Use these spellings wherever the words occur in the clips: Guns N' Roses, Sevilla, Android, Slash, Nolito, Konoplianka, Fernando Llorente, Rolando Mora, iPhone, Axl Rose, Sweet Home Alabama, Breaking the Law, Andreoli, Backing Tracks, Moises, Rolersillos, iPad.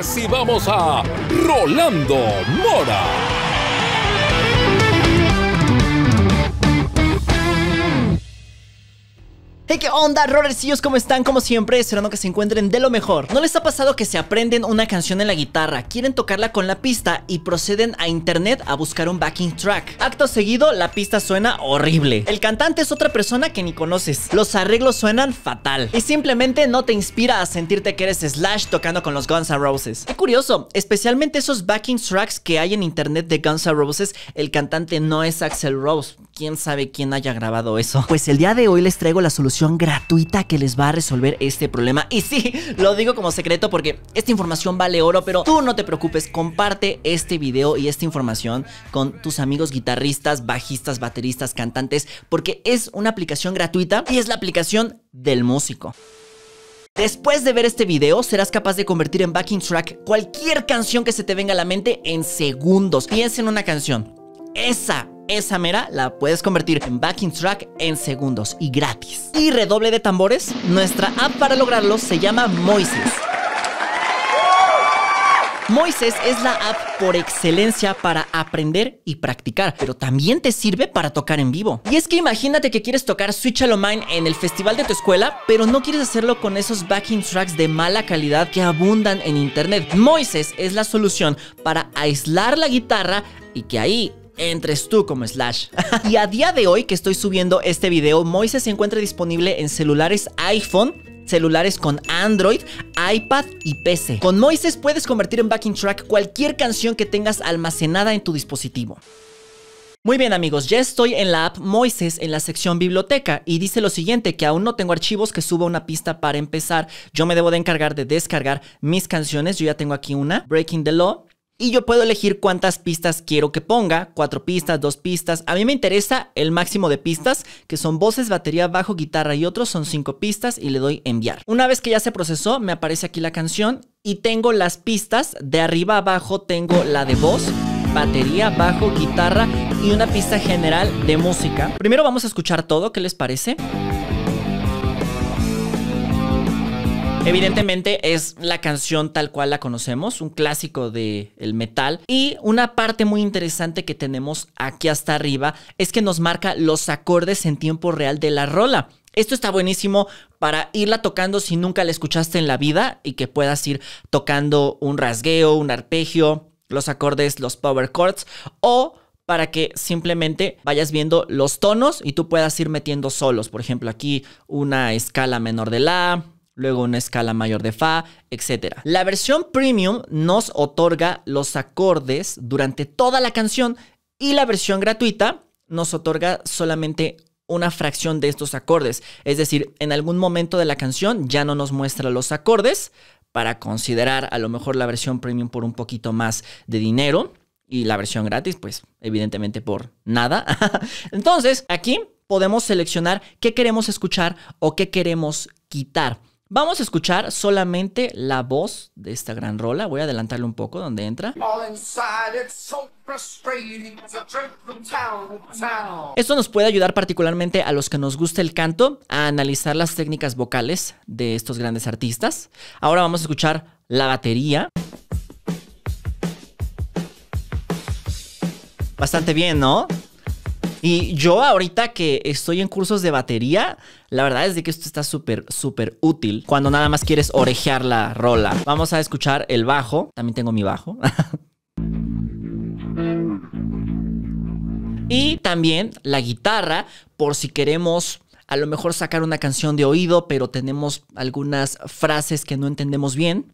recibamos a Rolando Mora. Hey, ¿qué onda, Rolersillos? ¿Cómo están? Como siempre, esperando que se encuentren de lo mejor. ¿No les ha pasado que se aprenden una canción en la guitarra, quieren tocarla con la pista y proceden a internet a buscar un backing track? Acto seguido, la pista suena horrible. El cantante es otra persona que ni conoces. Los arreglos suenan fatal. Y simplemente no te inspira a sentirte que eres Slash tocando con los Guns N' Roses. Qué curioso, especialmente esos backing tracks que hay en internet de Guns N' Roses, el cantante no es Axl Rose. ¿Quién sabe quién haya grabado eso? Pues el día de hoy les traigo la solución gratuita que les va a resolver este problema. Y sí, lo digo como secreto porque esta información vale oro, pero tú no te preocupes, comparte este video y esta información con tus amigos guitarristas, bajistas, bateristas, cantantes, porque es una aplicación gratuita y es la aplicación del músico. Después de ver este video, serás capaz de convertir en backing track cualquier canción que se te venga a la mente en segundos. Piensa en una canción, esa mera la puedes convertir en backing track en segundos y gratis. Y redoble de tambores, nuestra app para lograrlo se llama Moises. Moises es la app por excelencia para aprender y practicar, pero también te sirve para tocar en vivo. Y es que imagínate que quieres tocar Sweet Home Alabama en el festival de tu escuela, pero no quieres hacerlo con esos backing tracks de mala calidad que abundan en internet. Moises es la solución para aislar la guitarra y que ahí entres tú como Slash. Y a día de hoy que estoy subiendo este video, Moises se encuentra disponible en celulares iPhone, celulares con Android, iPad y PC. Con Moises puedes convertir en backing track cualquier canción que tengas almacenada en tu dispositivo. Muy bien, amigos, ya estoy en la app Moises en la sección biblioteca y dice lo siguiente, que aún no tengo archivos que suba una pista para empezar. Yo me debo de encargar de descargar mis canciones. Yo ya tengo aquí una, Breaking the Law. Y yo puedo elegir cuántas pistas quiero que ponga, 4 pistas, 2 pistas. A mí me interesa el máximo de pistas, que son voces, batería, bajo, guitarra y otros, son 5 pistas, y le doy enviar. Una vez que ya se procesó, me aparece aquí la canción y tengo las pistas. De arriba abajo tengo la de voz, batería, bajo, guitarra y una pista general de música. Primero vamos a escuchar todo, ¿qué les parece? Evidentemente es la canción tal cual la conocemos, un clásico del metal. Y una parte muy interesante que tenemos aquí hasta arriba es que nos marca los acordes en tiempo real de la rola. Esto está buenísimo para irla tocando si nunca la escuchaste en la vida y que puedas ir tocando un rasgueo, un arpegio, los acordes, los power chords, o para que simplemente vayas viendo los tonos y tú puedas ir metiendo solos. Por ejemplo, aquí una escala menor de la, luego una escala mayor de fa, etc. La versión premium nos otorga los acordes durante toda la canción y la versión gratuita nos otorga solamente una fracción de estos acordes. Es decir, en algún momento de la canción ya no nos muestra los acordes para considerar a lo mejor la versión premium por un poquito más de dinero y la versión gratis, pues evidentemente por nada. Entonces, aquí podemos seleccionar qué queremos escuchar o qué queremos quitar. Vamos a escuchar solamente la voz de esta gran rola. Voy a adelantarle un poco donde entra. Esto nos puede ayudar particularmente a los que nos gusta el canto a analizar las técnicas vocales de estos grandes artistas. Ahora vamos a escuchar la batería. Bastante bien, ¿no? Y yo ahorita que estoy en cursos de batería, la verdad es de que esto está súper útil cuando nada más quieres orejear la rola. Vamos a escuchar el bajo. También tengo mi bajo. Y también la guitarra, por si queremos a lo mejor sacar una canción de oído, pero tenemos algunas frases que no entendemos bien.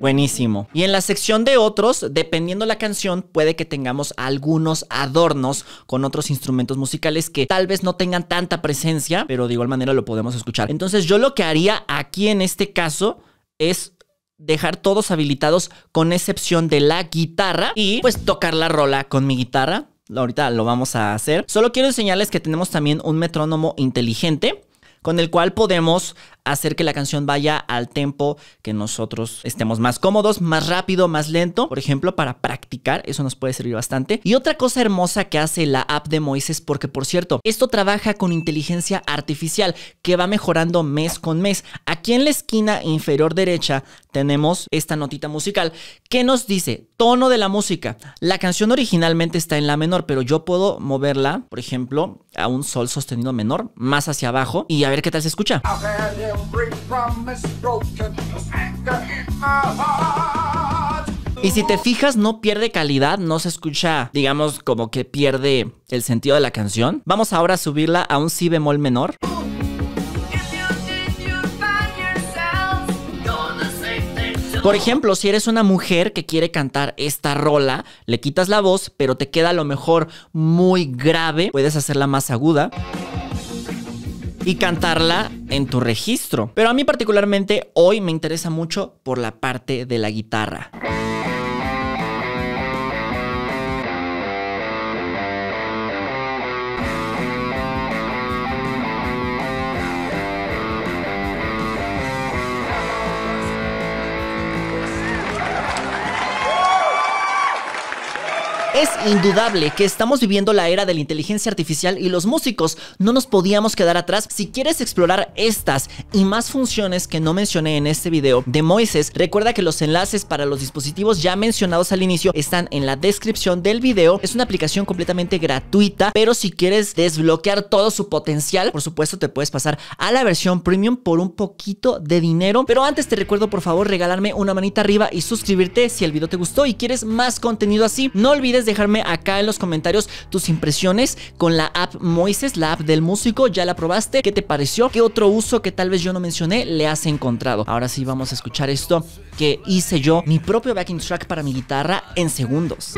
Buenísimo. Y en la sección de otros, dependiendo la canción, puede que tengamos algunos adornos con otros instrumentos musicales que tal vez no tengan tanta presencia, pero de igual manera lo podemos escuchar. Entonces yo lo que haría aquí en este caso es dejar todos habilitados con excepción de la guitarra y pues tocar la rola con mi guitarra. Ahorita lo vamos a hacer. Solo quiero enseñarles que tenemos también un metrónomo inteligente con el cual podemos hacer que la canción vaya al tempo que nosotros estemos más cómodos, más rápido, más lento. Por ejemplo, para practicar, eso nos puede servir bastante. Y otra cosa hermosa que hace la app de Moises, porque por cierto, esto trabaja con inteligencia artificial que va mejorando mes con mes. Aquí en la esquina inferior derecha tenemos esta notita musical que nos dice tono de la música. La canción originalmente está en la menor, pero yo puedo moverla, por ejemplo, a un sol sostenido menor, más hacia abajo, y a ver qué tal se escucha. Y si te fijas, no pierde calidad, no se escucha, digamos, como que pierde el sentido de la canción. Vamos ahora a subirla a un si bemol menor. Por ejemplo, si eres una mujer que quiere cantar esta rola, le quitas la voz, pero te queda a lo mejor muy grave. Puedes hacerla más aguda y cantarla en tu registro. Pero a mí particularmente hoy me interesa mucho por la parte de la guitarra. Es indudable que estamos viviendo la era de la inteligencia artificial y los músicos no nos podíamos quedar atrás. Si quieres explorar estas y más funciones que no mencioné en este video de Moises, recuerda que los enlaces para los dispositivos ya mencionados al inicio están en la descripción del video. Es una aplicación completamente gratuita, pero si quieres desbloquear todo su potencial, por supuesto te puedes pasar a la versión premium por un poquito de dinero. Pero antes te recuerdo, por favor, regalarme una manita arriba y suscribirte si el video te gustó y quieres más contenido así. No olvides dejarme acá en los comentarios tus impresiones con la app Moises, la app del músico. ¿Ya la probaste? ¿Qué te pareció? ¿Qué otro uso que tal vez yo no mencioné le has encontrado? Ahora sí vamos a escuchar esto que hice yo, mi propio backing track para mi guitarra en segundos.